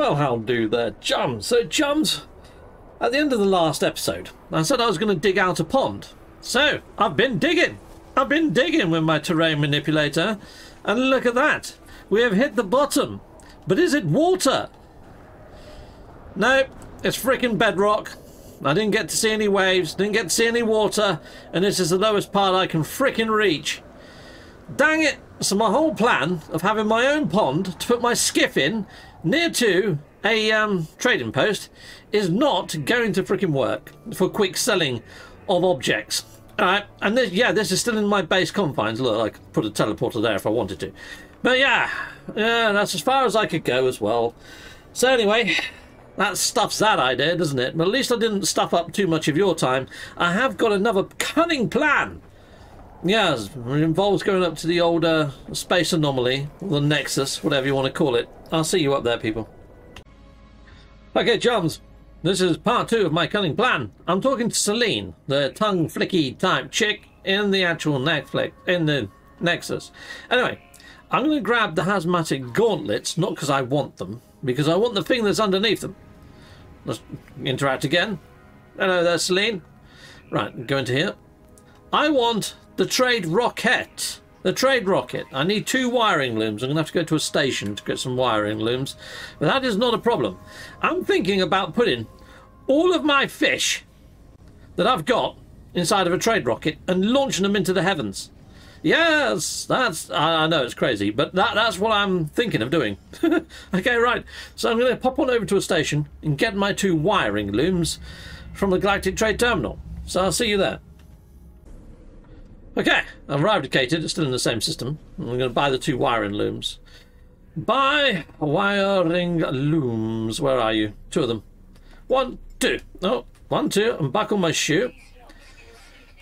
Well, how do there, chums? So, chums, at the end of the last episode, I said I was going to dig out a pond. So, I've been digging. I've been digging with my terrain manipulator. And look at that. We have hit the bottom. But is it water? No, it's freaking bedrock. I didn't get to see any waves, didn't get to see any water, and this is the lowest part I can freaking reach. Dang it! So my whole plan of having my own pond to put my skiff in near to a trading post is not going to freaking work for quick selling of objects. Alright, and this, yeah, this is still in my base confines. Look, I could put a teleporter there if I wanted to. But yeah, that's as far as I could go as well. So anyway, that stuffs that idea, doesn't it? But at least I didn't stuff up too much of your time. I have got another cunning plan. Yeah, it involves going up to the old Space Anomaly, the Nexus, whatever you want to call it. I'll see you up there, people. Okay, chums, this is part two of my cunning plan. I'm talking to Celine, the tongue flicky type chick in the actual Nexus. Anyway, I'm going to grab the hazmatic gauntlets, not because I want them, because I want the thing that's underneath them. Let's interact again. Hello there, Celine. Right, go into here. I want the trade rocket. The trade rocket. I need 2 wiring looms. I'm going to have to go to a station to get some wiring looms. But that is not a problem. I'm thinking about putting all of my fish that I've got inside of a trade rocket and launching them into the heavens. Yes, that's, I know it's crazy, but that's what I'm thinking of doing. Okay, right. So I'm going to pop on over to a station and get my 2 wiring looms from the Galactic Trade Terminal. So I'll see you there. Okay, I've eradicated. It's still in the same system. I'm going to buy the 2 wiring looms. Buy wiring looms. Where are you? 2 of them. 1, 2. Oh, 1, 2. And buckle my shoe.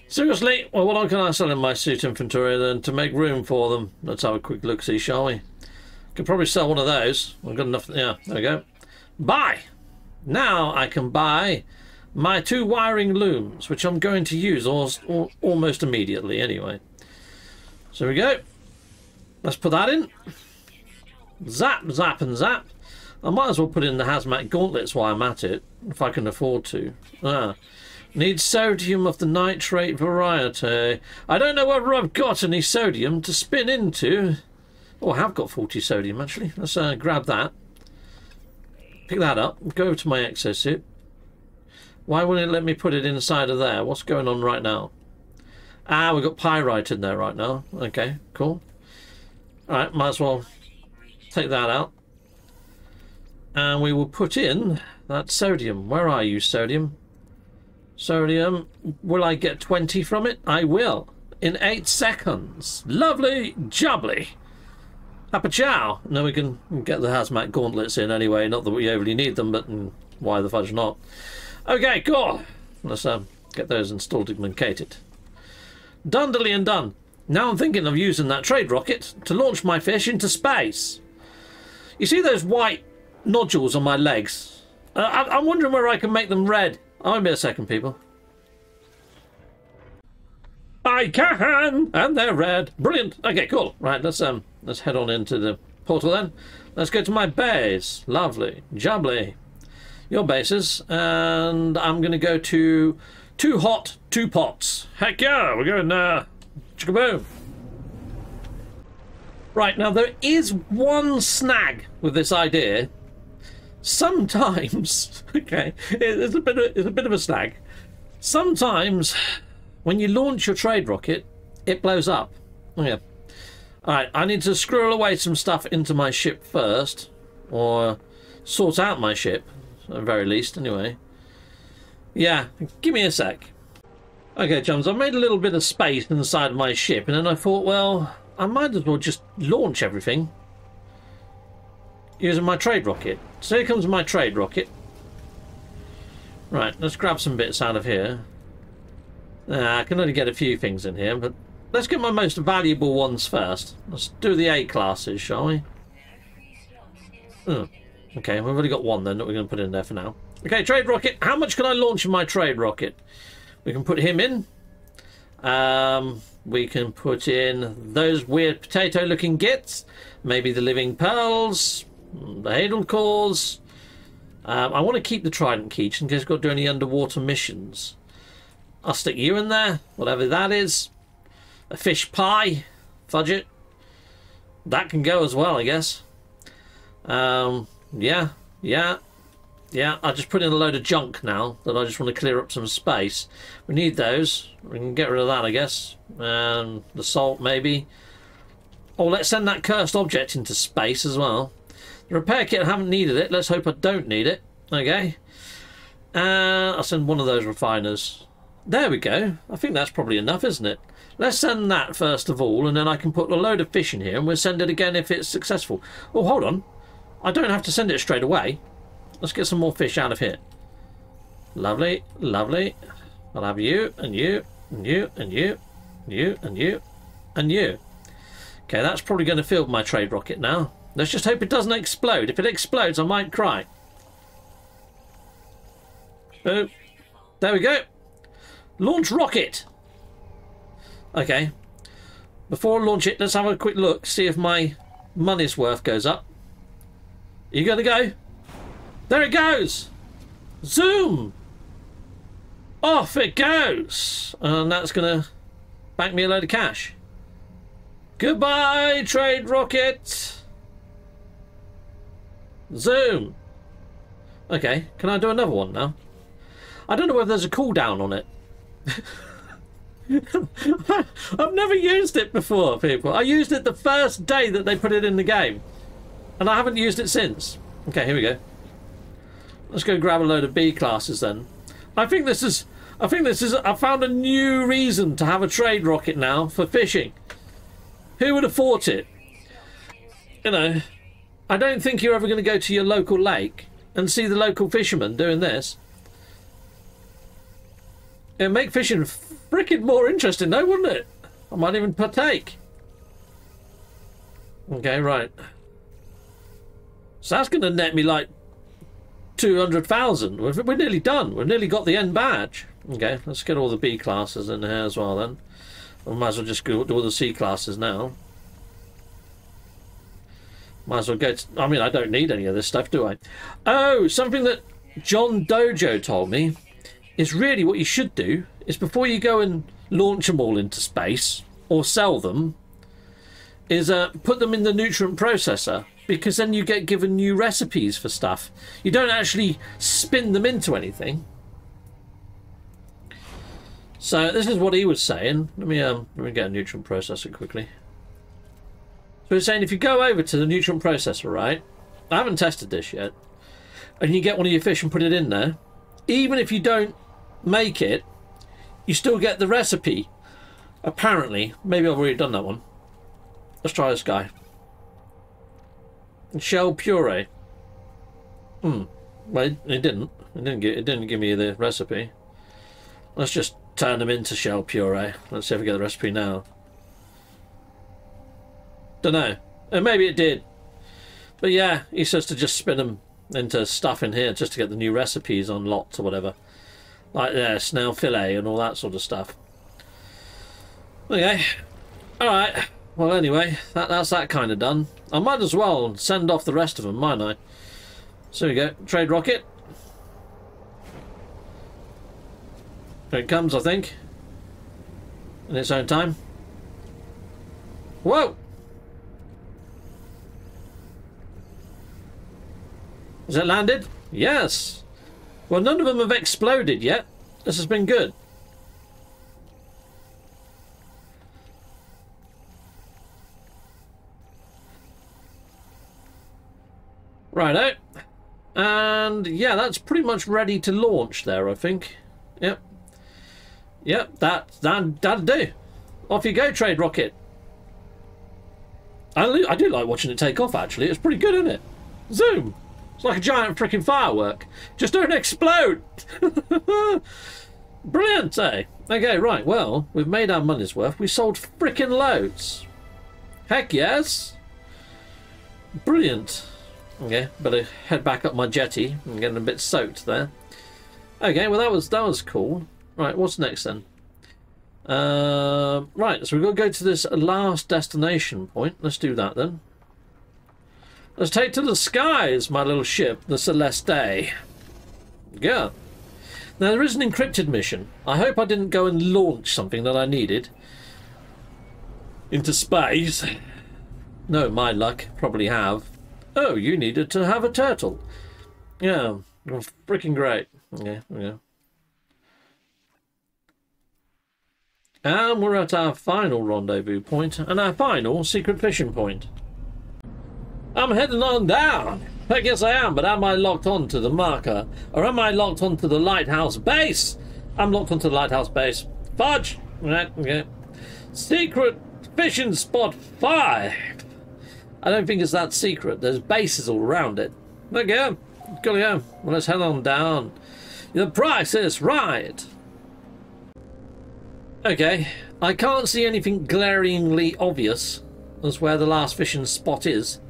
Seriously? Well, what can I sell in my suit inventory then to make room for them? Let's have a quick look-see, shall we? Could probably sell one of those. I've got enough. Yeah, there we go. Buy! Now I can buy my 2 wiring looms, which I'm going to use almost immediately anyway. So there we go. Let's put that in. Zap, zap, and zap. I might as well put in the hazmat gauntlets while I'm at it, if I can afford to. Ah. Need sodium of the nitrate variety. I don't know whether I've got any sodium to spin into. Oh, I have got 40 sodium, actually. Let's grab that. Pick that up. Go over to my exosuit. Why wouldn't it let me put it inside of there? What's going on right now? Ah, we've got pyrite in there right now. Okay, cool. Alright, might as well take that out. And we will put in that sodium. Where are you, sodium? Sodium. Will I get 20 from it? I will. In 8 seconds. Lovely jubbly. Appa chow. Now we can get the hazmat gauntlets in anyway. Not that we overly need them, but why the fudge not? Okay, cool. Let's get those installed and located. Dundily and done. Now I'm thinking of using that trade rocket to launch my fish into space. You see those white nodules on my legs? I'm wondering where I can make them red. I won't be a second, people. I can! And they're red. Brilliant. Okay, cool. Right, let's head on into the portal then. Let's go to my base. Lovely. Jubbly. Your bases, and I'm going to go to Too Hot, Two Pots. Heck yeah, we're going chickaboom. Right, now there is one snag with this idea. Sometimes, okay, it's a bit of a snag. Sometimes, when you launch your trade rocket, it blows up. Okay. All right, I need to squirrel away some stuff into my ship first, or sort out my ship. At the very least, anyway. Yeah, give me a sec. Okay, chums, I made a little bit of space inside my ship, and then I thought, well, I might as well just launch everything using my trade rocket. So here comes my trade rocket. Right, let's grab some bits out of here. I can only get a few things in here, but let's get my most valuable ones first. Let's do the A classes, shall we? Oh. Okay, we've already got one then that we're going to put in there for now. Okay, trade rocket. How much can I launch in my trade rocket? We can put him in. We can put in those weird potato-looking gits. Maybe the living pearls, the Hadal cores, I want to keep the trident key just in case I've got to do any underwater missions. I'll stick you in there, whatever that is. A fish pie, fudge it. That can go as well, I guess. Yeah, I just put in a load of junk now that I just want to clear up some space. We need those. We can get rid of that, I guess. The salt, maybe. Oh, let's send that cursed object into space as well. The repair kit, I haven't needed it. Let's hope I don't need it. Okay. I'll send one of those refiners. There we go. I think that's probably enough, isn't it? Let's send that first of all, and then I can put a load of fish in here, and we'll send it again if it's successful. Oh, hold on. I don't have to send it straight away. Let's get some more fish out of here. Lovely, lovely. I'll have you, and you, and you, and you, and you, and you, and you. Okay, that's probably going to fill my trade rocket now. Let's just hope it doesn't explode. If it explodes, I might cry. Oh, there we go. Launch rocket. Okay. Before I launch it, let's have a quick look, see if my money's worth goes up. Are you going to go? There it goes! Zoom! Off it goes! And that's going to bank me a load of cash. Goodbye, trade rocket! Zoom! Okay, can I do another one now? I don't know whether there's a cooldown on it. I've never used it before, people. I used it the first day that they put it in the game. And I haven't used it since. Okay, here we go. Let's go grab a load of B classes then. I found a new reason to have a trade rocket now for fishing. Who would have thought it? You know, I don't think you're ever going to go to your local lake and see the local fishermen doing this. It'd make fishing freaking more interesting though, wouldn't it? I might even partake. Okay, right. So that's going to net me like 200,000. We're nearly done. We've nearly got the end badge. Okay, let's get all the B classes in here as well then. I might as well just do all the C classes now. Might as well go to, I mean, I don't need any of this stuff, do I? Oh, something that John Dojo told me is really what you should do is before you go and launch them all into space or sell them is put them in the nutrient processor, because then you get given new recipes for stuff. You don't actually spin them into anything. So this is what he was saying. Let me get a nutrient processor quickly. So he's saying if you go over to the nutrient processor, right? I haven't tested this yet. And you get one of your fish and put it in there. Even if you don't make it, you still get the recipe. Apparently. Maybe I've already done that one. Let's try this guy. Shell puree. Well, it didn't give me the recipe. Let's just turn them into shell puree. Let's see if we get the recipe now. Dunno. And maybe it did. But yeah, he says to just spin them into stuff in here just to get the new recipes unlocked or whatever. Like there, snail fillet and all that sort of stuff. Okay. Alright. Well, anyway, that's that kind of done. I might as well send off the rest of them, mightn't I? So here we go. Trade rocket. Here it comes, I think. In its own time. Whoa! Has it landed? Yes! Well, none of them have exploded yet. This has been good. Righto, and yeah, that's pretty much ready to launch there, I think. Yep, that'll do. Off you go, trade rocket. I do like watching it take off, actually. It's pretty good, isn't it? Zoom! It's like a giant freaking firework. Just don't explode! Brilliant, eh? Okay, right, well, we've made our money's worth. We sold freaking loads. Heck yes! Brilliant. Okay, better head back up my jetty. I'm getting a bit soaked there. Okay, well that was cool. Right, what's next then? Right, so we've got to go to this last destination point. Let's do that then. Let's take to the skies, my little ship, the Celeste. Yeah. Now, there is an encrypted mission. I hope I didn't go and launch something that I needed into space. No, my luck. Probably have. Oh, you needed to have a turtle. Yeah. Freaking great. Yeah, yeah. And we're at our final rendezvous point and our final secret fishing point. I'm heading on down. I guess I am, but am I locked onto the marker? Or am I locked onto the lighthouse base? I'm locked onto the lighthouse base. Fudge! Right, okay. Secret fishing spot 5. I don't think it's that secret. There's bases all around it. Okay, gotta go. Well, let's head on down. The price is right. Okay, I can't see anything glaringly obvious as where the last fishing spot is.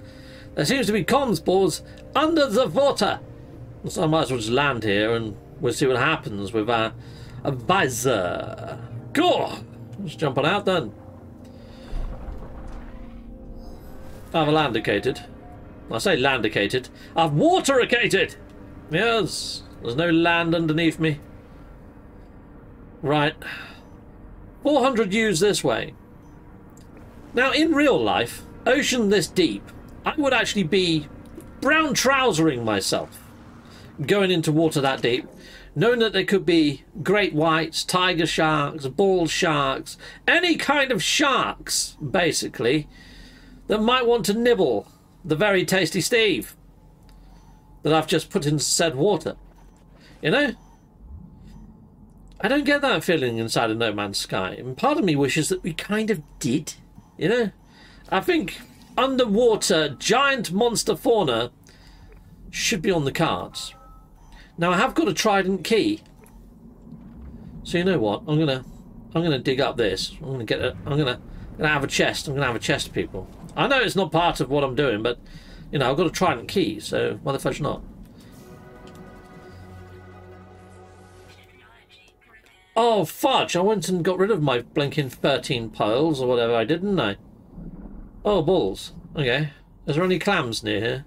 There seems to be comms boards under the water. So I might as well just land here and we'll see what happens with our visor. Cool! Let's jump on out then. I've landicated. I say landicated. I've watericated! Yes, there's no land underneath me. Right. 400 U's this way. Now, in real life, ocean this deep, I would actually be brown trousering myself going into water that deep, knowing that there could be great whites, tiger sharks, bull sharks, any kind of sharks, basically, that might want to nibble the very tasty Steve that I've just put in said water. You know? I don't get that feeling inside of No Man's Sky, and part of me wishes that we kind of did, you know? I think underwater giant monster fauna should be on the cards. Now, I have got a trident key. So you know what? I'm gonna dig up this. I'm gonna have a chest. I'm gonna have a chest, people. I know it's not part of what I'm doing, but you know, I've got a trident key, so why the fudge not? Oh, fudge! I went and got rid of my blinking 13 piles or whatever I did, didn't I? Oh, balls. Okay. Is there any clams near here?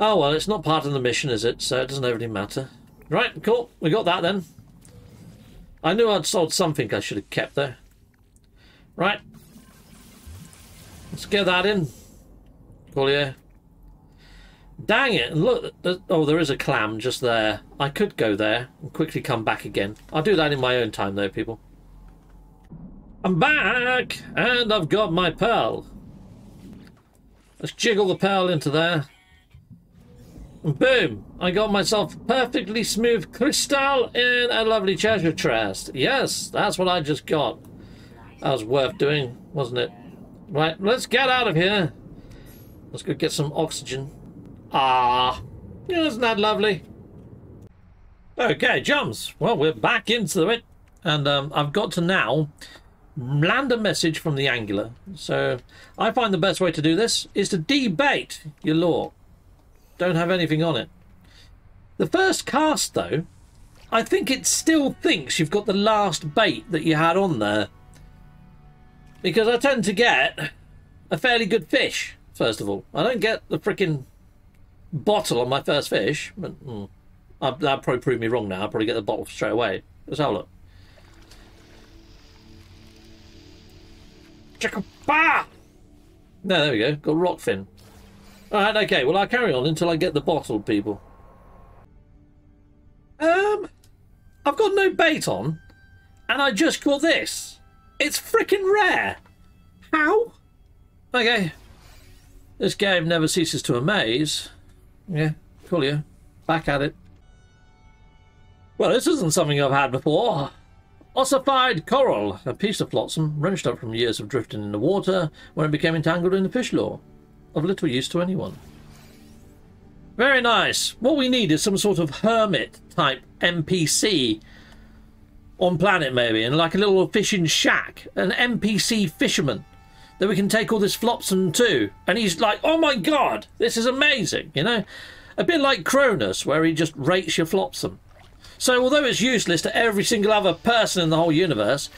Oh, well, it's not part of the mission, is it? So it doesn't really matter. Right, cool. We got that, then. I knew I'd sold something I should have kept there. Right. Let's get that in. Cool, yeah. Dang it, and look, oh, there is a clam just there. I could go there and quickly come back again. I'll do that in my own time, though, people. I'm back, and I've got my pearl. Let's jiggle the pearl into there. And boom, I got myself a perfectly smooth crystal in a lovely treasure chest. Yes, that's what I just got. That was worth doing, wasn't it? Right, let's get out of here. Let's go get some oxygen. Ah, yeah, isn't that lovely? Okay, Jums. Well, we're back into it, and I've got to now land a message from the angler. So I find the best way to do this is to debait your lure. Don't have anything on it. The first cast, though, I think it still thinks you've got the last bait that you had on there, because I tend to get a fairly good fish. First of all, I don't get the freaking bottle on my first fish, but that'll probably prove me wrong now. I'll probably get the bottle straight away. Let's have a look. Chicka-bah! No, there we go. Got rock fin. Alright, okay. Well, I'll carry on until I get the bottle, people. I've got no bait on, and I just caught this. It's freaking rare. How? Okay. This game never ceases to amaze. Yeah, cool, yeah. Back at it. Well, this isn't something I've had before. Ossified coral, a piece of flotsam wrenched up from years of drifting in the water when it became entangled in the fish lore. Of little use to anyone. Very nice. What we need is some sort of hermit type NPC on planet, maybe, and like a little fishing shack, an NPC fisherman that we can take all this flotsam to, and he's like, oh my god, this is amazing, you know? A bit like Cronus, where he just rates your flotsam. So although it's useless to every single other person in the whole universe,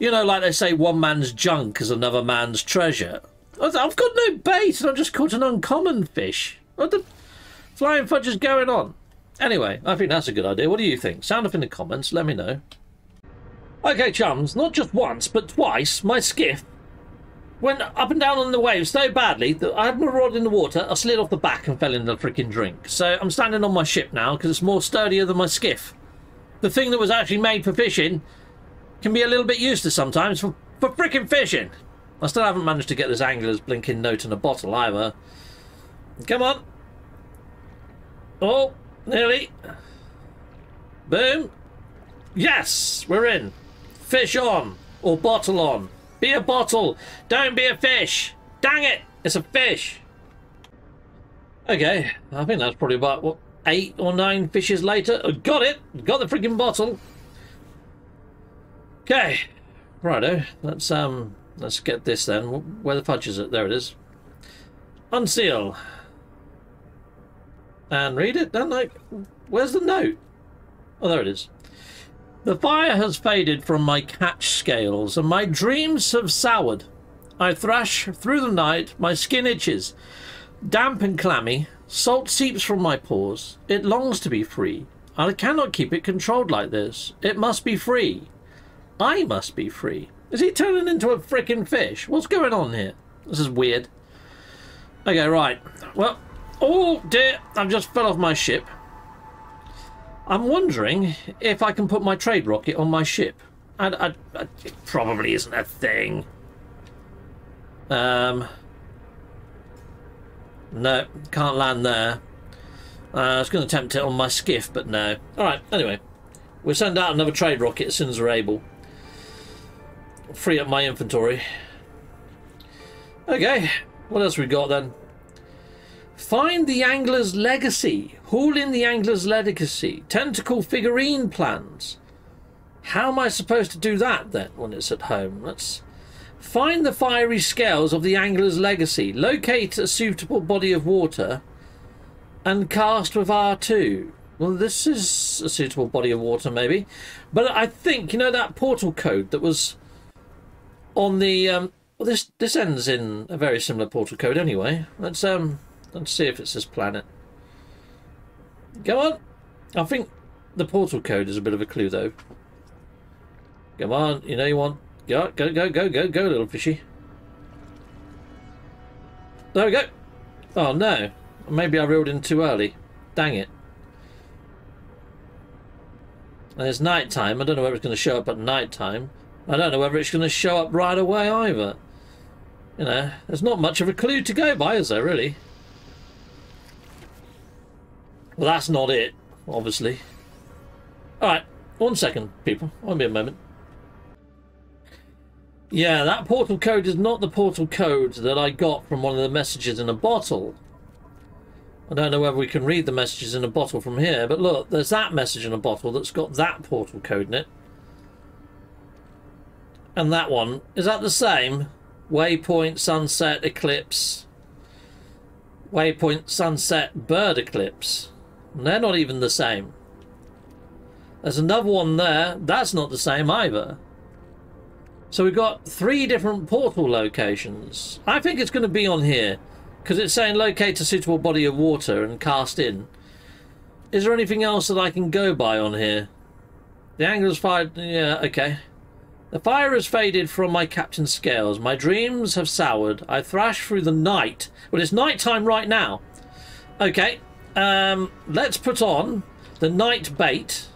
you know, like they say, one man's junk is another man's treasure. I've got no bait and I've just caught an uncommon fish. What the flying fudge is going on? Anyway, I think that's a good idea. What do you think? Sound off in the comments, let me know. Okay, chums, not just once, but twice, my skiff went up and down on the waves so badly that I had my rod in the water, I slid off the back and fell into the freaking drink. So I'm standing on my ship now because it's more sturdier than my skiff. The thing that was actually made for fishing can be a little bit useless sometimes for freaking fishing. I still haven't managed to get this angler's blinking note in a bottle either. Come on. Oh, nearly. Boom. Yes, we're in. Fish on, or bottle on. Be a bottle. Don't be a fish. Dang it, it's a fish. Okay, I think that's probably about, what, 8 or 9 fishes later. I got it. Got the freaking bottle. Okay. Righto. Let's get this then. Where the fudge is it? There it is. Unseal. And read it. Then, like, where's the note? Oh, there it is. The fire has faded from my catch scales, and my dreams have soured. I thrash through the night. My skin itches, damp and clammy. Salt seeps from my pores. It longs to be free. I cannot keep it controlled like this. It must be free. I must be free. Is he turning into a frickin' fish? What's going on here? This is weird. Okay, right. Well, oh dear, I've just fell off my ship. I'm wondering if I can put my trade rocket on my ship. And it probably isn't a thing. No, can't land there. I was going to attempt it on my skiff, but no. All right, anyway. We'll send out another trade rocket as soon as we're able. Free up my inventory. Okay, what else we got then? Find the Angler's Legacy. Haul in the Angler's Legacy. Tentacle figurine plans. How am I supposed to do that then when it's at home? Let's find the fiery scales of the Angler's Legacy. Locate a suitable body of water and cast with R2. Well, this is a suitable body of water, maybe. But I think, you know, that portal code that was on the... well, this ends in a very similar portal code anyway. Let's see if it's this planet. Come on. I think the portal code is a bit of a clue, though. Come on. You know you want... Go, go, go, go, go, go, little fishy. There we go. Oh, no. Maybe I reeled in too early. Dang it. And it's night time. I don't know whether it's going to show up at night time. I don't know whether it's going to show up right away either. You know, there's not much of a clue to go by, is there, really? Well, that's not it, obviously. All right. 1 second, people. Won't be a moment. Yeah, that portal code is not the portal code that I got from one of the messages in a bottle. I don't know whether we can read the messages in a bottle from here, but look, there's that message in a bottle that's got that portal code in it. And that one. Is that the same? Waypoint, sunset, eclipse. Waypoint, sunset, bird eclipse. And they're not even the same. There's another one there. That's not the same either. So we've got 3 different portal locations. I think it's going to be on here because it's saying locate a suitable body of water and cast in. Is there anything else that I can go by on here? The angler's fired. Yeah, okay. The fire has faded from my captain's scales. My dreams have soured. I thrash through the night. Well, it's night time right now. Okay. Let's put on the night bait.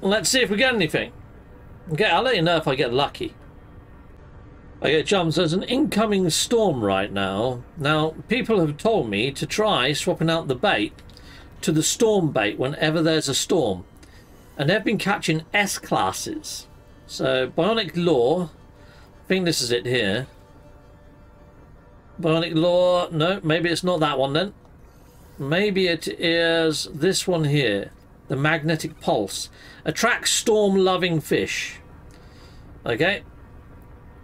Let's see if we get anything. Okay, I'll let you know if I get lucky. Okay, chums, there's an incoming storm right now. Now, people have told me to try swapping out the bait to the storm bait whenever there's a storm. And they've been catching S-classes. So, Bionic Law, I think this is it here. Bionic Law, no, maybe it's not that one then. Maybe it is this one here. The magnetic pulse attracts storm-loving fish. Okay,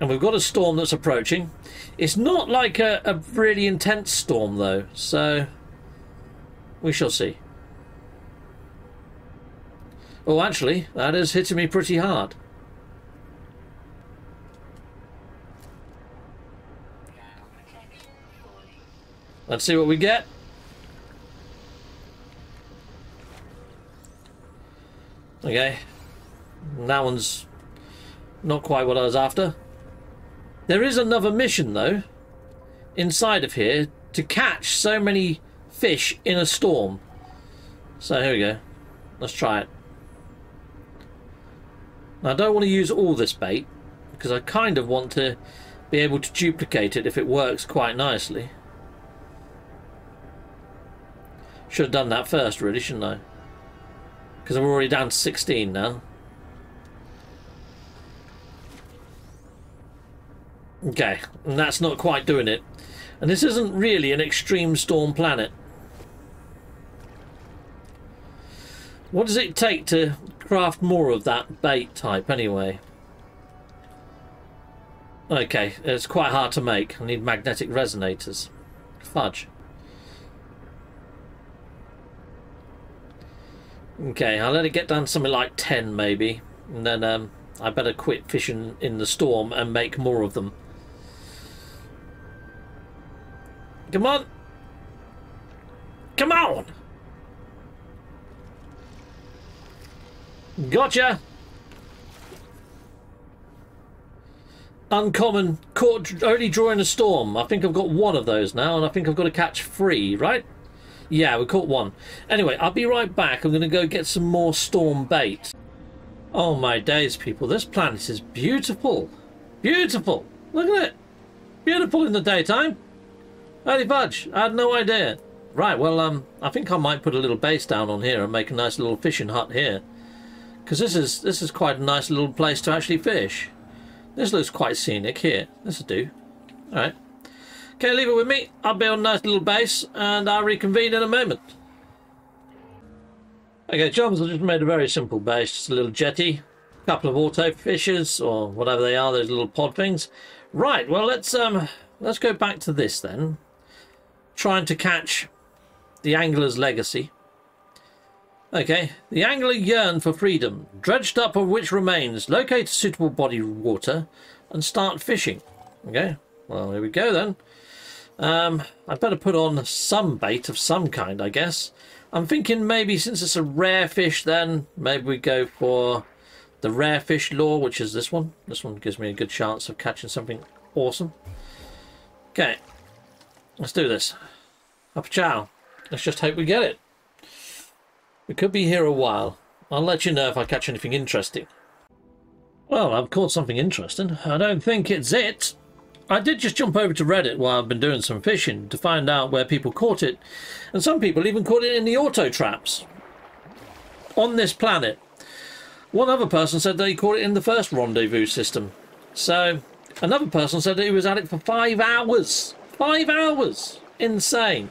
and we've got a storm that's approaching. It's not like a really intense storm though, so we shall see. Oh, actually, that is hitting me pretty hard. Let's see what we get. Okay. That one's not quite what I was after. There is another mission, though, inside of here to catch so many fish in a storm. So here we go. Let's try it. Now, I don't want to use all this bait because I kind of want to be able to duplicate it if it works quite nicely. Should have done that first, really, shouldn't I? Because I'm already down to 16 now. Okay, and that's not quite doing it. And this isn't really an extreme storm planet. What does it take to craft more of that bait type anyway? Okay, it's quite hard to make. I need magnetic resonators. Fudge. Okay, I'll let it get down to something like 10 maybe. And then I better quit fishing in the storm and make more of them. Come on! Come on! Gotcha! Uncommon, caught only during a storm. I think I've got one of those now, and I think I've got to catch three, right? Yeah, we caught one. Anyway, I'll be right back. I'm going to go get some more storm bait. Oh my days, people. This planet is beautiful. Beautiful. Look at it. Beautiful in the daytime. Holy fudge, I had no idea. Right, well, I think I might put a little base down on here and make a nice little fishing hut here. Because this is quite a nice little place to actually fish. This looks quite scenic here. This'll do. Alright. Okay, leave it with me. I'll build a nice little base and I'll reconvene in a moment. Okay, chums, I just made a very simple base. Just a little jetty. A couple of auto fishers or whatever they are, those little pod things. Right, well, let's go back to this then. Trying to catch the Angler's Legacy. Okay. The angler yearn for freedom, dredged up of which remains. Locate a suitable body of water and start fishing. Okay. Well, here we go then. I'd better put on some bait of some kind, I guess. I'm thinking maybe since it's a rare fish then, maybe we go for the rare fish lure, which is this one. This one gives me a good chance of catching something awesome. Okay. Let's do this. Up-a-chow. Let's just hope we get it. We could be here a while. I'll let you know if I catch anything interesting. Well, I've caught something interesting. I don't think it's it. I did just jump over to Reddit while I've been doing some fishing to find out where people caught it. And some people even caught it in the auto traps on this planet. One other person said they caught it in the first rendezvous system. So another person said that he was at it for 5 hours. 5 hours! Insane.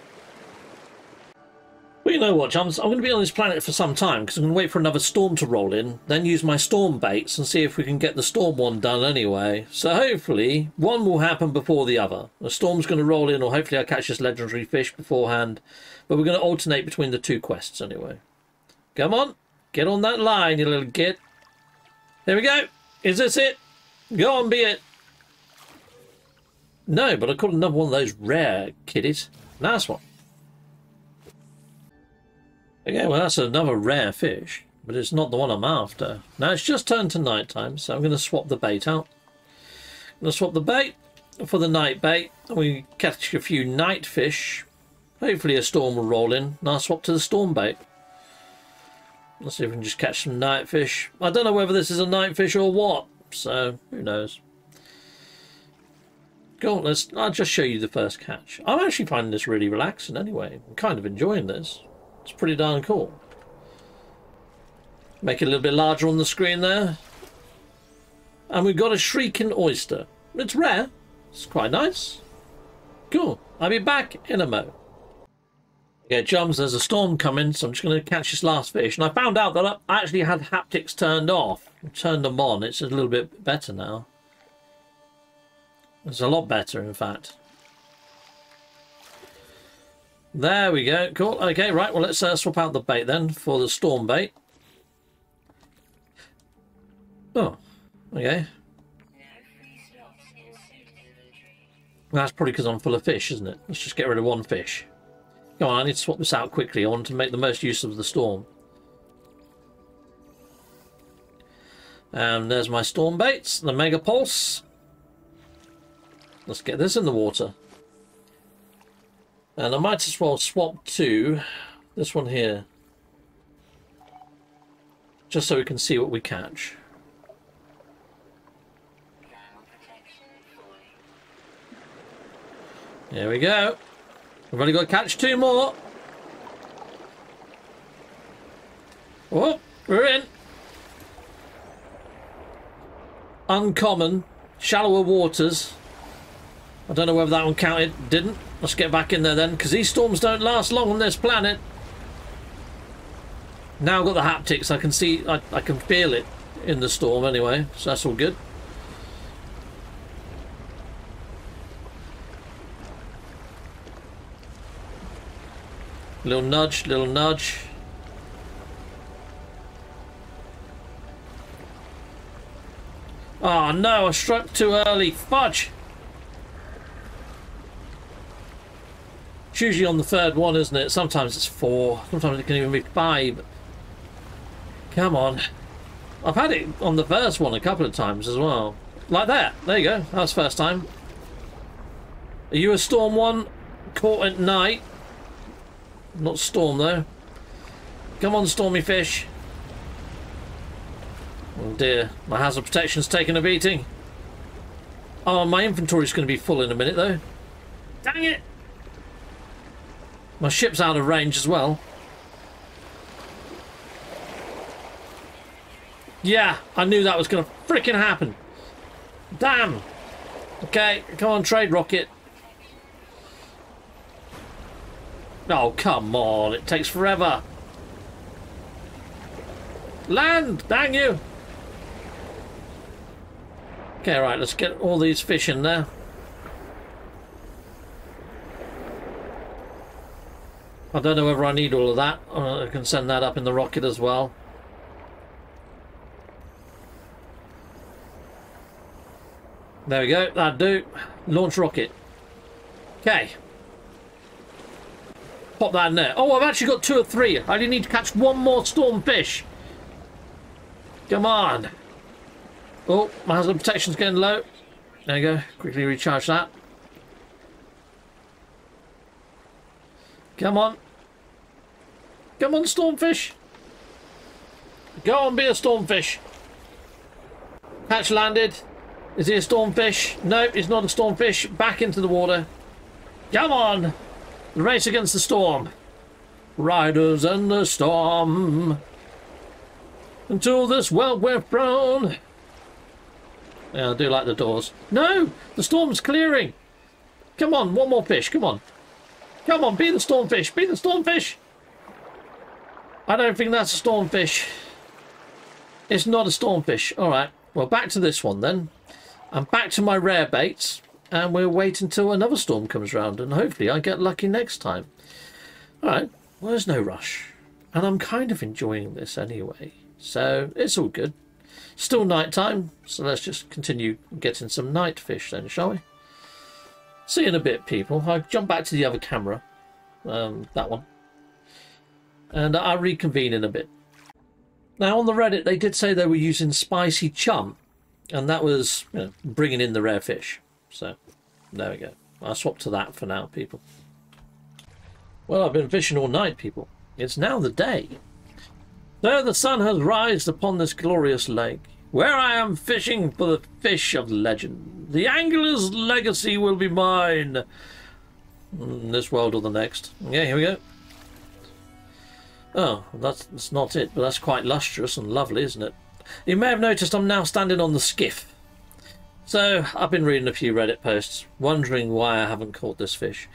Well, you know what, chums? I'm going to be on this planet for some time because I'm going to wait for another storm to roll in, then use my storm baits and see if we can get the storm one done anyway. So hopefully one will happen before the other. The storm's going to roll in, or hopefully I catch this legendary fish beforehand. But we're going to alternate between the two quests anyway. Come on, get on that line, you little git. There we go. Is this it? Go on, be it. No, but I caught another one of those rare kiddies. Nice one. Okay, well, that's another rare fish, but it's not the one I'm after. Now, it's just turned to night time, so I'm going to swap the bait out. I'm going to swap the bait for the night bait, and we catch a few night fish. Hopefully a storm will roll in, and I'll swap to the storm bait. Let's see if we can just catch some night fish. I don't know whether this is a night fish or what, so who knows. Cool, I'll just show you the first catch. I'm actually finding this really relaxing anyway. I'm kind of enjoying this. It's pretty darn cool. Make it a little bit larger on the screen there. And we've got a shrieking oyster. It's rare. It's quite nice. Cool. I'll be back in a mo. Okay, chums, there's a storm coming, so I'm just going to catch this last fish. And I found out that I actually had haptics turned off. I turned them on. It's a little bit better now. It's a lot better, in fact. There we go. Cool. Okay, right. Well, let's swap out the bait then for the storm bait. Oh, okay. Well, that's probably because I'm full of fish, isn't it? Let's just get rid of one fish. Come on, I need to swap this out quickly. I want to make the most use of the storm. And there's my storm baits, the mega pulse. Let's get this in the water. And I might as well swap to this one here. Just so we can see what we catch. There we go. We've only got to catch two more. Oh, we're in. Uncommon. Shallower waters. I don't know whether that one counted. Didn't. Let's get back in there then, because these storms don't last long on this planet. Now I've got the haptics. I can see, I can feel it in the storm anyway, so that's all good. Little nudge, little nudge. Oh no, I struck too early. Fudge! It's usually on the third one, isn't it? Sometimes it's four. Sometimes it can even be five. Come on. I've had it on the first one a couple of times as well. Like that. There you go. That was the first time. Are you a storm one? Caught at night. Not storm though. Come on, stormy fish. Oh dear, my hazard protection's taken a beating. Oh, my inventory's going to be full in a minute though. Dang it! My ship's out of range as well. Yeah, I knew that was going to frickin' happen. Damn! Okay, come on, trade rocket. Oh, come on, it takes forever. Land, dang you. Okay, right, let's get all these fish in there. I don't know whether I need all of that. I can send that up in the rocket as well. There we go, that'll do. Launch rocket. Okay. Pop that in there. Oh, I've actually got two or three. I only need to catch one more storm fish. Come on. Oh, my hazard protection's getting low. There you go. Quickly recharge that. Come on. Come on, stormfish. Go on, be a stormfish. Catch landed. Is he a stormfish? No, he's not a stormfish. Back into the water. Come on. The race against the storm. Riders and the storm. Until this world we're thrown. Yeah, I do like the doors. No! The storm's clearing. Come on, one more fish. Come on. Come on, be the stormfish. Be the stormfish. I don't think that's a stormfish. It's not a stormfish. All right. Well, back to this one then. I'm back to my rare baits. And we'll wait until another storm comes round, and hopefully I get lucky next time. Alright, well, there's no rush. And I'm kind of enjoying this anyway, so it's all good. Still night time, so let's just continue getting some night fish then, shall we? See you in a bit, people. I'll jump back to the other camera, that one. And I'll reconvene in a bit. Now, on the Reddit, they did say they were using spicy chum, and that was, you know, bringing in the rare fish. So, there we go. I'll swap to that for now, people. Well, I've been fishing all night, people. It's now the day. So the sun has risen upon this glorious lake, where I am fishing for the fish of legend. The Angler's Legacy will be mine. This world or the next. Yeah, here we go. Oh, that's not it, but that's quite lustrous and lovely, isn't it? You may have noticed I'm now standing on the skiff. So, I've been reading a few Reddit posts, wondering why I haven't caught this fish.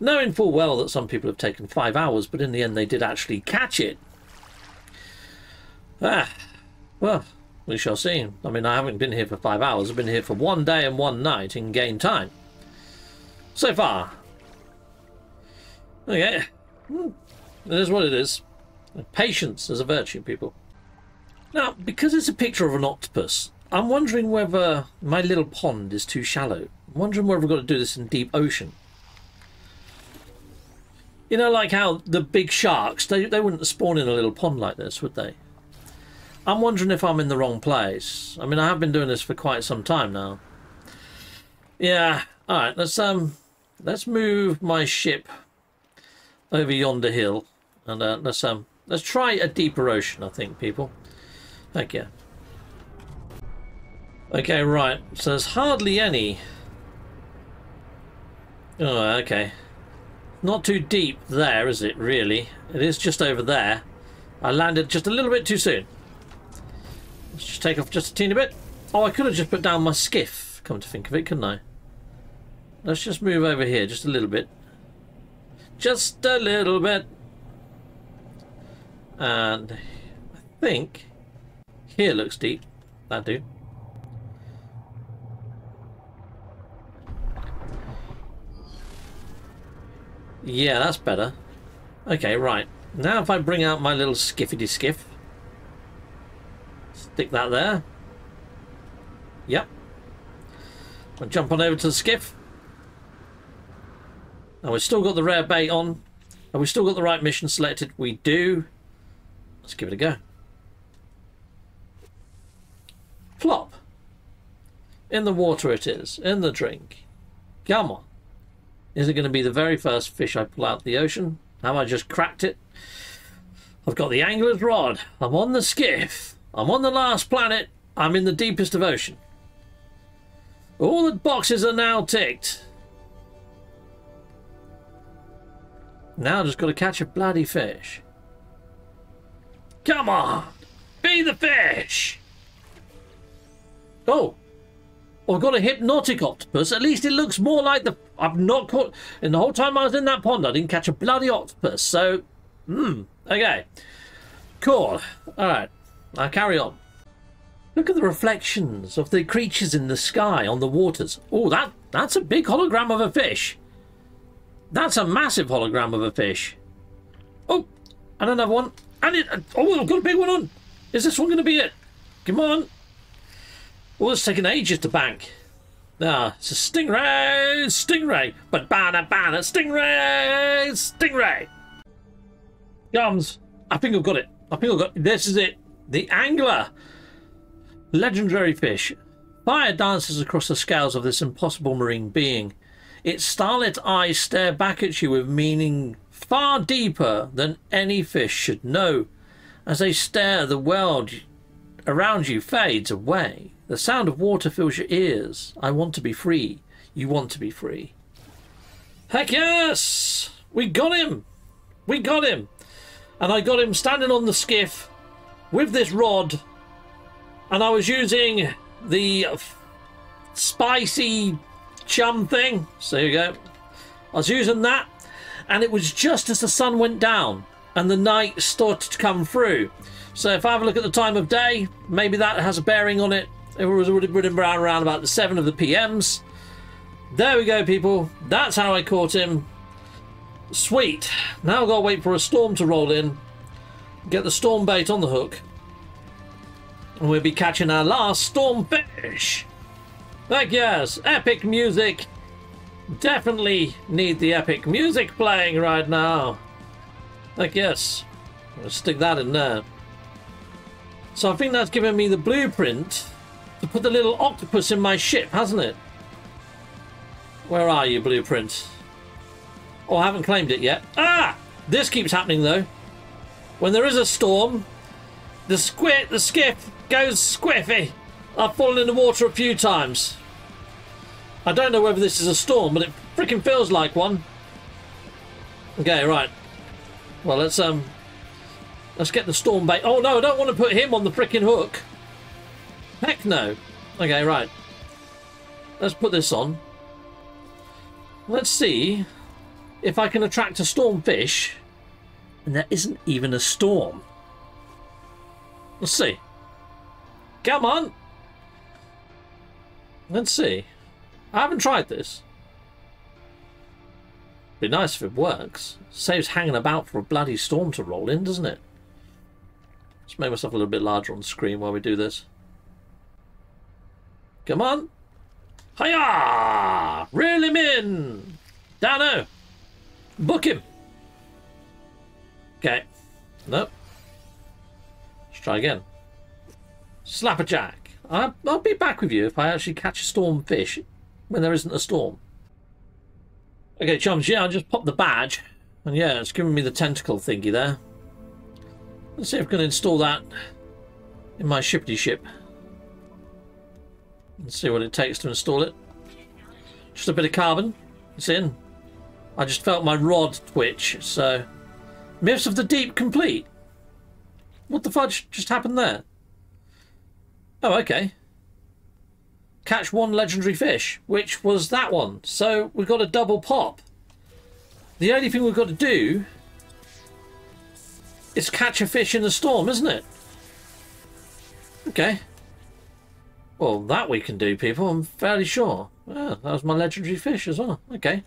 Knowing full well that some people have taken 5 hours, but in the end they did actually catch it. Ah, well, we shall see. I mean, I haven't been here for 5 hours. I've been here for 1 day and 1 night in game time. So far. Okay. It is what it is. Patience is a virtue, people. Now, because it's a picture of an octopus, I'm wondering whether my little pond is too shallow. I'm wondering whether we've got to do this in deep ocean. You know, like how the big sharks, they wouldn't spawn in a little pond like this, would they? I'm wondering if I'm in the wrong place. I mean, I have been doing this for quite some time now. Yeah, all right, let's move my ship over yonder hill, and let's try a deeper ocean, I think, people. Heck yeah. Okay, right, so there's hardly any... Oh, okay. Not too deep there, is it, really? It is just over there. I landed just a little bit too soon. Let's just take off just a teeny bit. Oh, I could have just put down my skiff, come to think of it, couldn't I? Let's just move over here just a little bit. Just a little bit. And I think here looks deep. That do. Yeah, that's better. Okay, right. Now if I bring out my little skiffity-skiff. Stick that there. Yep. I'll jump on over to the skiff. And we've still got the rare bait on. And we've still got the right mission selected. We do. Let's give it a go. Plop. In the water it is. In the drink. Come on. Is it going to be the very first fish I pull out the ocean? Have I just cracked it? I've got the angler's rod. I'm on the skiff. I'm on the last planet. I'm in the deepest of ocean. All the boxes are now ticked. Now I've just got to catch a bloody fish. Come on. Be the fish. Oh. I've got a hypnotic octopus. At least it looks more like the... I've not caught... In the whole time I was in that pond, I didn't catch a bloody octopus. So, okay. Cool. All right. I'll carry on. Look at the reflections of the creatures in the sky on the waters. Oh, that's a big hologram of a fish. That's a massive hologram of a fish. Oh, and another one. And it... Oh, I've got a big one on. Is this one going to be it? Come on. Well, it's taking ages to bank. Ah, it's a stingray! Stingray! But bana! Stingray! Stingray! Gums! I think I've got it. I think I've got it. This is it. The angler! Legendary fish. Fire dances across the scales of this impossible marine being. Its starlit eyes stare back at you with meaning far deeper than any fish should know. As they stare, the world around you fades away. The sound of water fills your ears. I want to be free. You want to be free. Heck yes! We got him! We got him! And I got him standing on the skiff with this rod. And I was using the spicy chum thing. So there you go. I was using that. And it was just as the sun went down and the night started to come through. So if I have a look at the time of day, maybe that has a bearing on it. It was around about the 7 of the PMs. There we go, people. That's how I caught him. Sweet. Now I've got to wait for a storm to roll in. Get the storm bait on the hook. And we'll be catching our last storm fish. Heck yes. Epic music. Definitely need the epic music playing right now. Heck yes. I'll stick that in there. So I think that's given me the blueprint to put the little octopus in my ship, hasn't it? Where are you, blueprint? Oh, I haven't claimed it yet. Ah! This keeps happening, though. When there is a storm, the skiff goes squiffy. I've fallen in the water a few times. I don't know whether this is a storm, but it freaking feels like one. Okay, right. Well, let's get the storm bait. Oh, no, I don't want to put him on the freaking hook. Heck no. Okay, right. Let's put this on. Let's see if I can attract a storm fish. And there isn't even a storm. Let's see. Come on. Let's see. I haven't tried this. Be nice if it works. Saves hanging about for a bloody storm to roll in, doesn't it? Just make myself a little bit larger on the screen while we do this. Come on. Hiya! Reel him in! Dano! Book him! Okay. Nope. Let's try again. Slapperjack. I'll be back with you if I actually catch a storm fish when there isn't a storm. Okay, chums, yeah, I just popped the badge. And yeah, it's giving me the tentacle thingy there. Let's see if I can install that in my shippity ship. Let's see what it takes to install it. Just a bit of carbon. It's in. I just felt my rod twitch, so... Myths of the Deep complete. What the fudge just happened there? Oh, okay. Catch one legendary fish, which was that one. So we've got a double pop. The only thing we've got to do is catch a fish in the storm, isn't it? Okay. Well, that we can do, people, I'm fairly sure. Yeah, that was my legendary fish as well. Okay.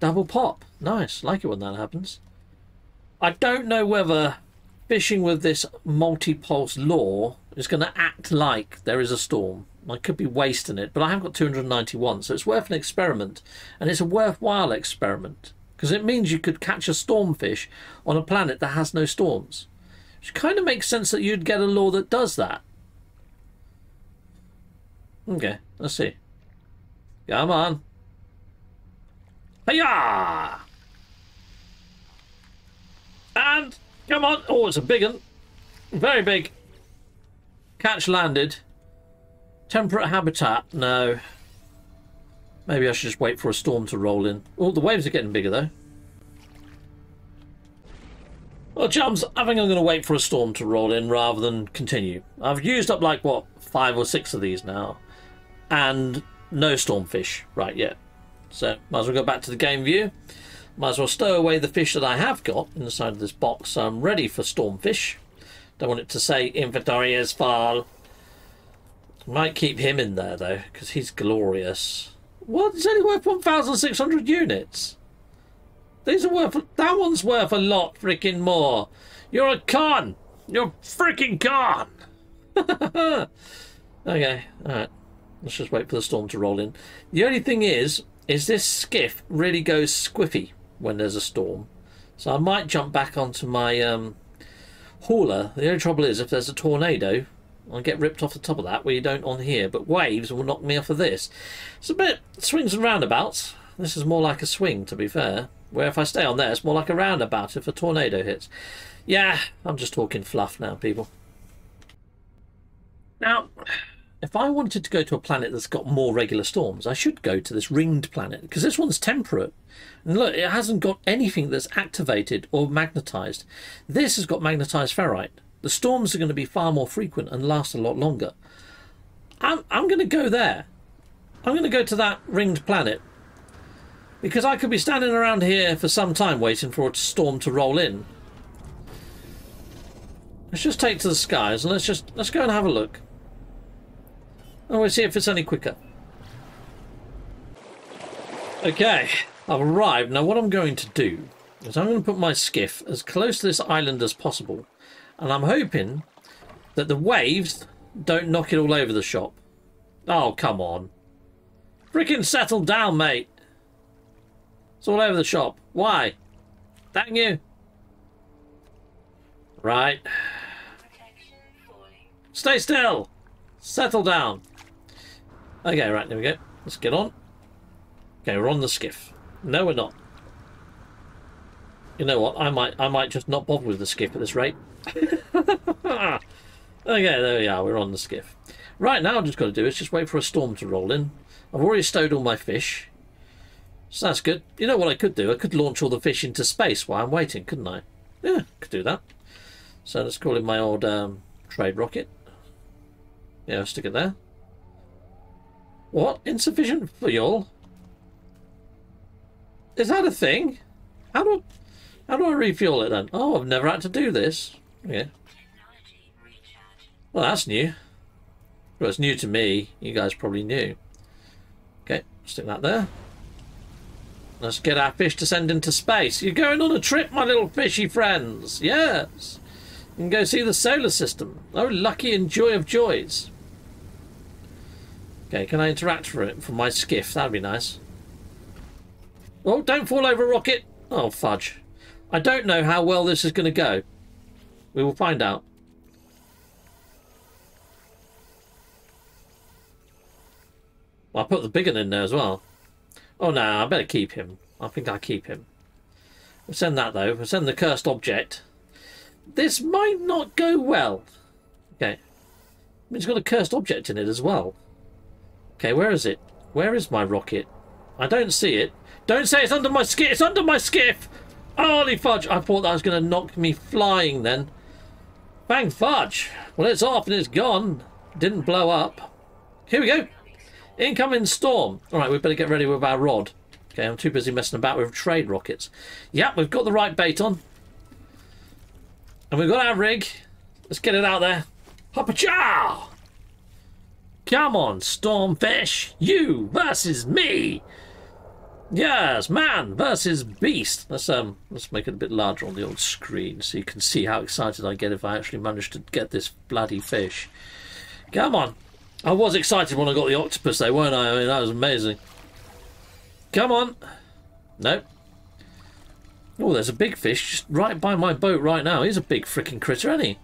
Double pop. Nice. Like it when that happens. I don't know whether fishing with this multi-pulse lure is going to act like there is a storm. I could be wasting it, but I have got 291, so it's worth an experiment. And it's a worthwhile experiment, because it means you could catch a storm fish on a planet that has no storms. Which kind of makes sense that you'd get a lure that does that. Okay, let's see. Come on. Hiya! And come on. Oh, it's a big one. Very big. Catch landed. Temperate habitat. No. Maybe I should just wait for a storm to roll in. Oh, the waves are getting bigger, though. Well, chums, I think I'm going to wait for a storm to roll in rather than continue. I've used up, like, what, 5 or 6 of these now. And no stormfish right yet. So might as well go back to the game view. Might as well stow away the fish that I have got inside of this box. So I'm ready for stormfish. Don't want it to say inventory is full. Might keep him in there though, because he's glorious. What? It's only worth 1,600 units. These are worth. That one's worth a lot freaking more. You're a con. You're a freaking con. Okay, all right. Let's just wait for the storm to roll in. The only thing is this skiff really goes squiffy when there's a storm. So I might jump back onto my hauler. The only trouble is if there's a tornado, I'll get ripped off the top of that where you don't on here. But waves will knock me off of this. It's a bit swings and roundabouts. This is more like a swing, to be fair. Where if I stay on there, it's more like a roundabout if a tornado hits. Yeah, I'm just talking fluff now, people. Now, if I wanted to go to a planet that's got more regular storms, I should go to this ringed planet, because this one's temperate. And look, it hasn't got anything that's activated or magnetised. This has got magnetised ferrite. The storms are going to be far more frequent and last a lot longer. I'm going to go there. I'm going to go to that ringed planet, because I could be standing around here for some time waiting for a storm to roll in. Let's just take to the skies and let's go and have a look. And we'll see if it's any quicker. Okay, I've arrived. Now what I'm going to do is I'm going to put my skiff as close to this island as possible. And I'm hoping that the waves don't knock it all over the shop. Oh, come on. Freaking settle down, mate. It's all over the shop. Why? Thank you. Right. Stay still. Settle down. Okay, right, there we go. Let's get on. Okay, we're on the skiff. No, we're not. You know what? I might just not bother with the skiff at this rate. Okay, there we are. We're on the skiff. Right, now all I've just got to do is just wait for a storm to roll in. I've already stowed all my fish. So that's good. You know what I could do? I could launch all the fish into space while I'm waiting, couldn't I? Yeah, could do that. So let's call in my old trade rocket. Yeah, I'll stick it there. What? Insufficient fuel? Is that a thing? How do I refuel it then? Oh, I've never had to do this. Yeah. Well, that's new. Well, it's new to me. You guys probably knew. Okay, stick that there. Let's get our fish to send into space. You're going on a trip, my little fishy friends. Yes. and go see the solar system. Oh, lucky and joy of joys. Okay, can I interact for it from my skiff? That'd be nice. Oh, don't fall over, rocket. Oh, fudge. I don't know how well this is going to go. We will find out. Well, I put the big one in there as well. Oh, no, I better keep him. I think I'll keep him. We'll send that, though. We'll send the cursed object. This might not go well. Okay. It's got a cursed object in it as well. Okay, where is it? Where is my rocket? I don't see it. Don't say it's under my skiff! It's under my skiff! Holy fudge! I thought that was going to knock me flying then. Bang fudge! Well, it's off and it's gone. Didn't blow up. Here we go! Incoming storm. All right, we better get ready with our rod. Okay, I'm too busy messing about with trade rockets. Yep, we've got the right bait on. And we've got our rig. Let's get it out there. Hoppa-chow! Come on, Stormfish. You versus me. Yes, man versus beast. Let's make it a bit larger on the old screen so you can see how excited I get if I actually manage to get this bloody fish. Come on. I was excited when I got the octopus though, weren't I? I mean, that was amazing. Come on. Nope. Oh, there's a big fish just right by my boat right now. He's a big freaking critter, isn't he?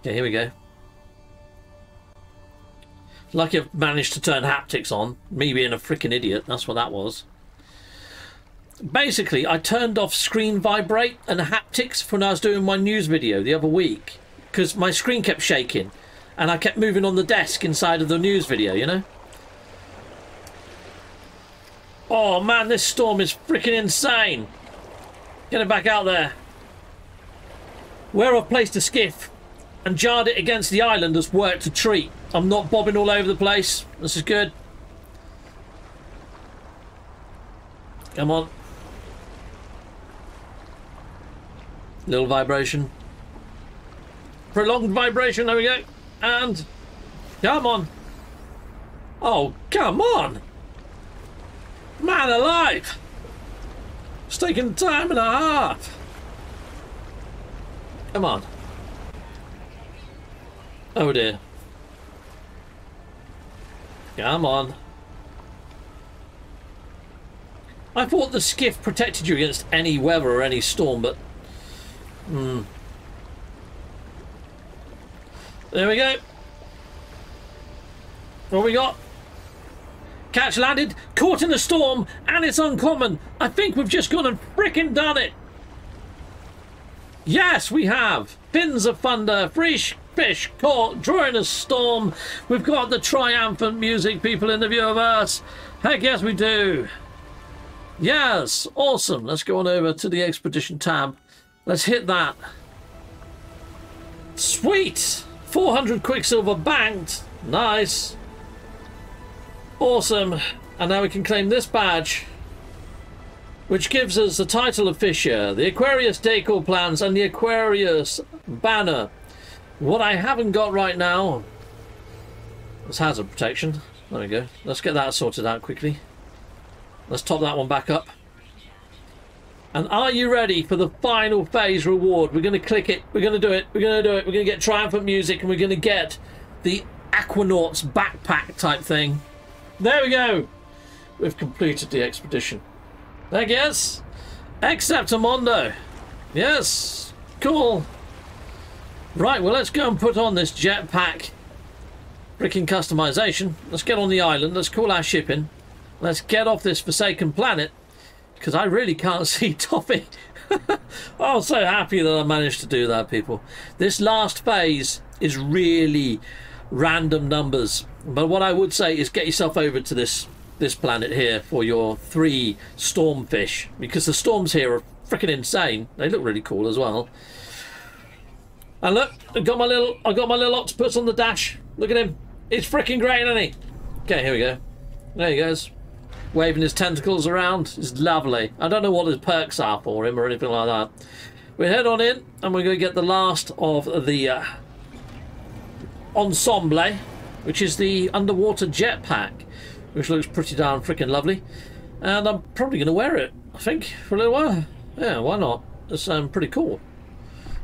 Okay, here we go. Lucky I've managed to turn haptics on. Me being a freaking idiot, that's what that was. Basically, I turned off screen vibrate and haptics when I was doing my news video the other week because my screen kept shaking. And I kept moving on the desk inside of the news video, you know? Oh, man, this storm is freaking insane. Get it back out there. Where I've placed a skiff and jarred it against the island has worked a treat. I'm not bobbing all over the place. This is good. Come on. Little vibration. Prolonged vibration, there we go. And come on. Oh, come on. Man alive. It's taking time and a half. Come on. Oh dear. Come on. I thought the skiff protected you against any weather or any storm, but there we go. What we got? Catch landed, caught in a storm, and it's uncommon. I think we've just gone and frickin' done it. Yes, we have. Fins of thunder, fresh fish caught during a storm. We've got the triumphant music, people in the viewerverse. Heck yes, we do. Yes, awesome. Let's go on over to the expedition tab. Let's hit that. Sweet. 400 Quicksilver banked. Nice. Awesome. And now we can claim this badge, which gives us the title of Fisher, the Aquarius decor plans, and the Aquarius banner. What I haven't got right now is hazard protection. There we go. Let's get that sorted out quickly. Let's top that one back up. And are you ready for the final phase reward? We're going to click it. We're going to do it. We're going to do it. We're going to get triumphant music, and we're going to get the Aquanauts backpack type thing. There we go. We've completed the expedition. Heck yes. Acceptamondo. Yes. Cool. Right, well, let's go and put on this jetpack. Freaking customization. Let's get on the island. Let's call our ship in. Let's get off this forsaken planet. Because I really can't see Toffee. I'm so happy that I managed to do that, people. This last phase is really random numbers. But what I would say is get yourself over to this planet here for your 3 stormfish. Because the storms here are freaking insane. They look really cool as well. And look, I got my little octopus on the dash. Look at him. He's freaking great, isn't he? Okay, here we go. There he goes. Waving his tentacles around. It's lovely. I don't know what his perks are for him or anything like that. We head on in and we're going to get the last of the ensemble, which is the underwater jetpack, which looks pretty darn freaking lovely. And I'm probably going to wear it, I think, for a little while. Yeah, why not? It's pretty cool.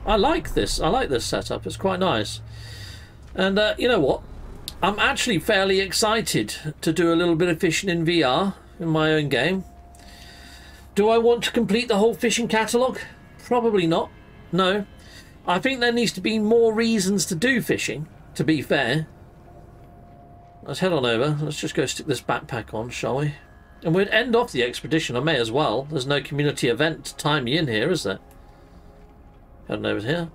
I like this. I like this setup. It's quite nice. And you know what? I'm actually fairly excited to do a little bit of fishing in VR in my own game. Do I want to complete the whole fishing catalogue? Probably not. No. I think there needs to be more reasons to do fishing, to be fair. Let's head on over. Let's just go stick this backpack on, shall we? And we'd end off the expedition. I may as well. There's no community event to tie me in here, is there? Heading over here.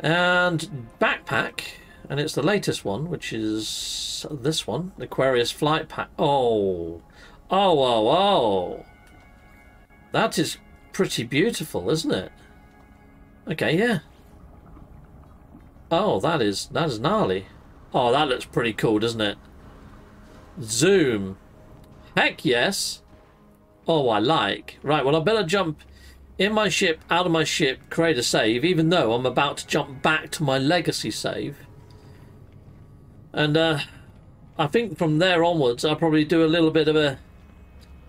And backpack. And it's the latest one, which is this one. Aquarius flight pack. Oh. Oh, oh, oh. That is pretty beautiful, isn't it? Okay, yeah. Oh, that is gnarly. Oh, that looks pretty cool, doesn't it? Zoom. Heck yes. Oh, I like. Right, well, I better jump in my ship, out of my ship, create a save, even though I'm about to jump back to my legacy save. And I think from there onwards, I'll probably do a little bit of a...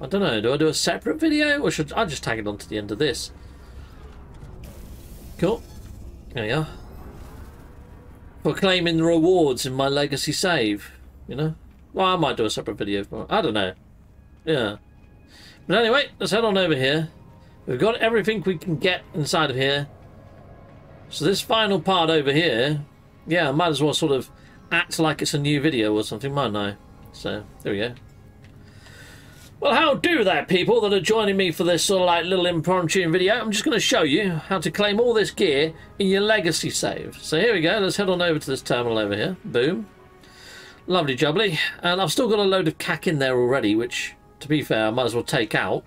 I don't know, do I do a separate video? Or should I just tag it on to the end of this? Cool. There we are. For claiming the rewards in my legacy save, you know? Well, I might do a separate video. I don't know. Yeah. But anyway, let's head on over here. We've got everything we can get inside of here. So this final part over here, yeah, I might as well sort of act like it's a new video or something, mightn't I? So, there we go. Well, how do that, people that are joining me for this sort of like little impromptu video? I'm just going to show you how to claim all this gear in your legacy save. So here we go. Let's head on over to this terminal over here. Boom. Lovely jubbly. And I've still got a load of cack in there already, which, to be fair, I might as well take out.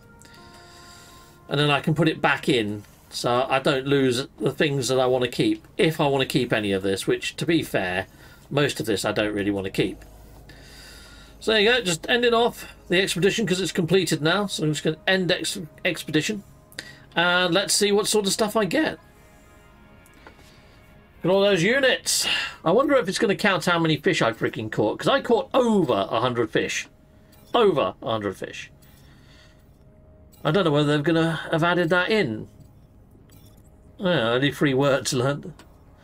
And then I can put it back in so I don't lose the things that I want to keep, if I want to keep any of this, which, to be fair, most of this I don't really want to keep. So there you go, just ending off the expedition because it's completed now. So I'm just going to end expedition. And let's see what sort of stuff I get. Look at all those units. I wonder if it's going to count how many fish I freaking caught. Because I caught over 100 fish. Over 100 fish. I don't know whether they're going to have added that in. Yeah, only 3 words learned.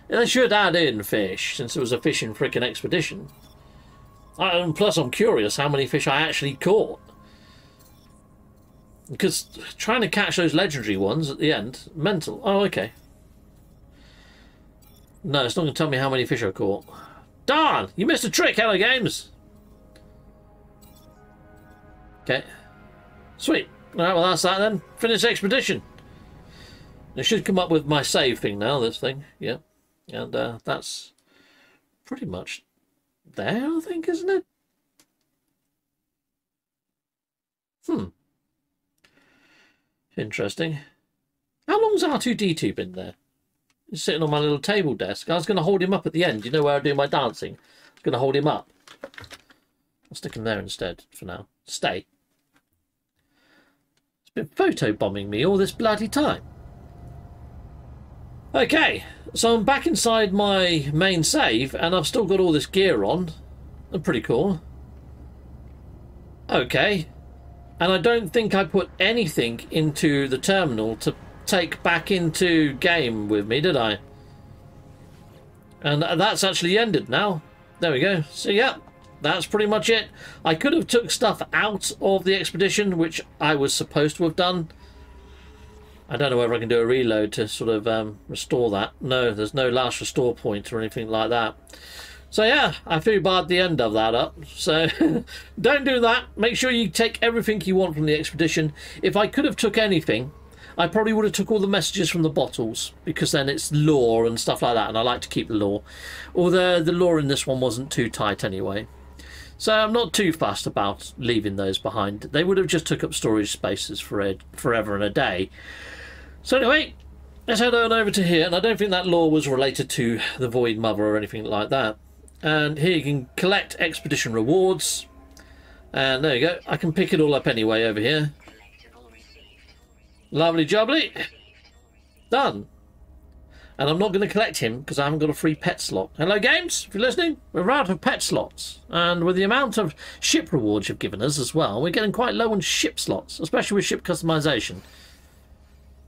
They should add in fish since it was a fishing freaking expedition. And plus, I'm curious how many fish I actually caught. Because trying to catch those legendary ones at the end, mental. Oh, okay. No, it's not going to tell me how many fish I caught. Darn! You missed a trick, Hello Games! Okay. Sweet. Alright, well, that's that then. Finish expedition. It should come up with my save thing now, this thing. Yeah. And that's pretty much... there, I think, isn't it? Interesting. How long's R2-D2 been there? He's sitting on my little table desk. I was going to hold him up at the end. You know where I do my dancing. I was going to hold him up. I'll stick him there instead for now. Stay. It's been photobombing me all this bloody time. Okay, so I'm back inside my main save, and I've still got all this gear on. That's pretty cool. Okay, and I don't think I put anything into the terminal to take back into game with me, did I? And that's actually ended now. There we go. So yeah, that's pretty much it. I could have took stuff out of the expedition, which I was supposed to have done. I don't know whether I can do a reload to sort of restore that. No, there's no last restore point or anything like that. So yeah, I feel bad the end of that up. So don't do that. Make sure you take everything you want from the expedition. If I could have took anything, I probably would have took all the messages from the bottles, because then it's lore and stuff like that, and I like to keep the lore. Although the lore in this one wasn't too tight anyway. So I'm not too fussed about leaving those behind. They would have just took up storage spaces forever and a day. So anyway, let's head on over to here. And I don't think that lore was related to the Void Mother or anything like that. And here you can collect expedition rewards. And there you go. I can pick it all up anyway over here. Lovely jubbly. Done. And I'm not going to collect him because I haven't got a free pet slot. Hello Games, if you're listening, we're out of pet slots. And with the amount of ship rewards you've given us as well, we're getting quite low on ship slots, especially with ship customization.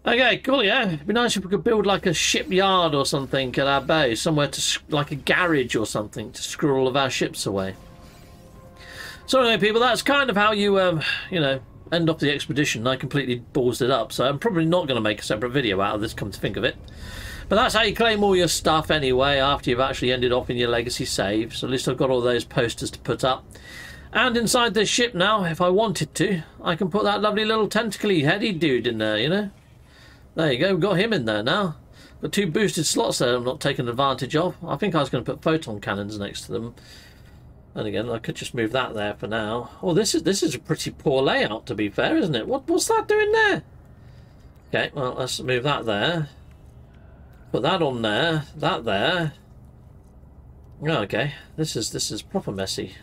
Okay, cool, yeah. It'd be nice if we could build like a shipyard or something at our bay, somewhere to, like a garage or something, to screw all of our ships away. So anyway, people, that's kind of how you, you know, end off the expedition. I completely ballsed it up, so I'm probably not going to make a separate video out of this, come to think of it. But that's how you claim all your stuff anyway, after you've actually ended off in your legacy save. So at least I've got all those posters to put up. And inside this ship now, if I wanted to, I can put that lovely little tentacly heady dude in there, you know. There you go, we've got him in there now. Got two boosted slots there I'm not taking advantage of. I think I was going to put photon cannons next to them. And again, I could just move that there for now. Oh, this is a pretty poor layout, to be fair, isn't it? What's that doing there? Okay, well, let's move that there. Put that on there. That there. Oh, okay, this is proper messy.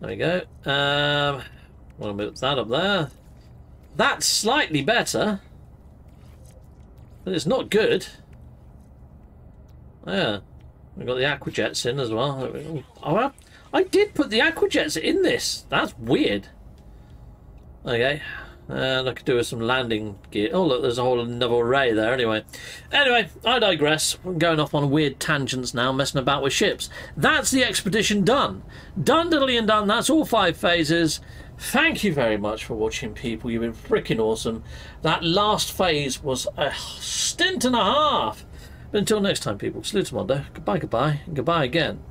There we go. I'm going to move that up there. That's slightly better. But it's not good. Yeah. We've got the aqua jets in as well. Oh, I did put the aqua jets in this. That's weird. Okay. And I could do with some landing gear. Oh, look, there's a whole another array there anyway. Anyway, I digress. I'm going off on weird tangents now, messing about with ships. That's the expedition done. Done, diddly and done. That's all 5 phases. Thank you very much for watching, people. You've been freaking awesome. That last phase was a stint and a half. But until next time, people, salute to Mondo. Goodbye, goodbye, and goodbye again.